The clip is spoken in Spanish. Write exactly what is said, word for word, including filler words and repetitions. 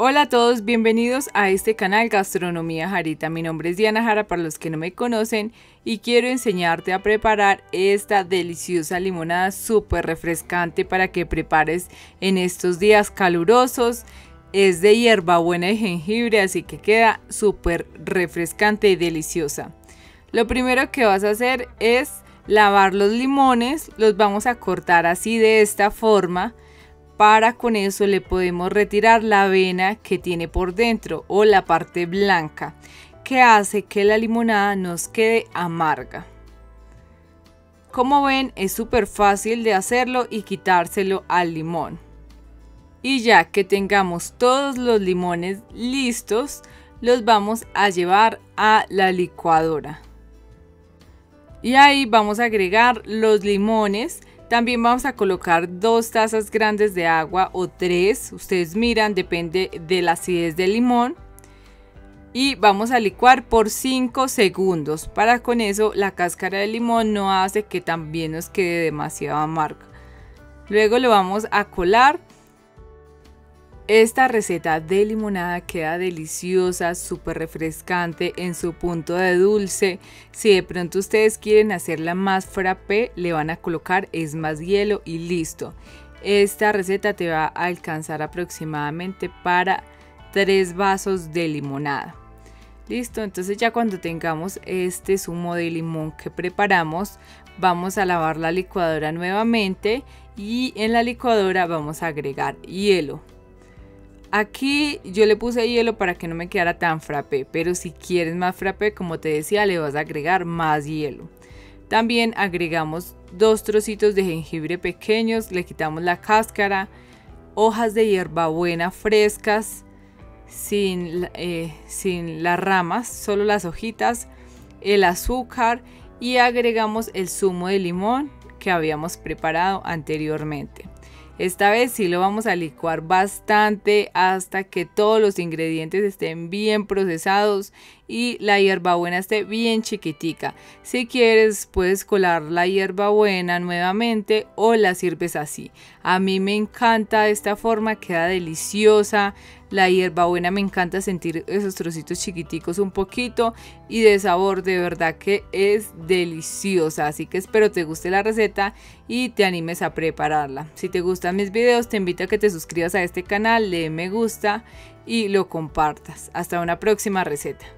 Hola a todos, bienvenidos a este canal Gastronomía Jarita. Mi nombre es Diana Jara para los que no me conocen y quiero enseñarte a preparar esta deliciosa limonada súper refrescante para que prepares en estos días calurosos. Es de hierbabuena y jengibre, así que queda súper refrescante y deliciosa. Lo primero que vas a hacer es lavar los limones, los vamos a cortar así de esta forma. Para con eso le podemos retirar la vena que tiene por dentro o la parte blanca que hace que la limonada nos quede amarga. Como ven, es súper fácil de hacerlo y quitárselo al limón. Y ya que tengamos todos los limones listos, los vamos a llevar a la licuadora. Y ahí vamos a agregar los limones. También vamos a colocar dos tazas grandes de agua o tres, ustedes miran, depende de la acidez del limón. Y vamos a licuar por cinco segundos, para con eso la cáscara de limón no hace que también nos quede demasiado amarga. Luego lo vamos a colar. Esta receta de limonada queda deliciosa, súper refrescante en su punto de dulce. Si de pronto ustedes quieren hacerla más frappé, le van a colocar es más hielo y listo. Esta receta te va a alcanzar aproximadamente para tres vasos de limonada. Listo, entonces ya cuando tengamos este zumo de limón que preparamos, vamos a lavar la licuadora nuevamente y en la licuadora vamos a agregar hielo. Aquí yo le puse hielo para que no me quedara tan frappé, pero si quieres más frappé, como te decía, le vas a agregar más hielo. También agregamos dos trocitos de jengibre pequeños, le quitamos la cáscara, hojas de hierbabuena frescas, sin, eh, sin las ramas, solo las hojitas, el azúcar y agregamos el zumo de limón que habíamos preparado anteriormente. Esta vez sí lo vamos a licuar bastante hasta que todos los ingredientes estén bien procesados y la hierbabuena esté bien chiquitica. Si quieres puedes colar la hierbabuena nuevamente o la sirves así. A mí me encanta esta forma, queda deliciosa. La hierbabuena me encanta sentir esos trocitos chiquiticos un poquito y de sabor, de verdad que es deliciosa. Así que espero te guste la receta y te animes a prepararla. Si te gustan mis videos, te invito a que te suscribas a este canal, le me gusta y lo compartas. Hasta una próxima receta.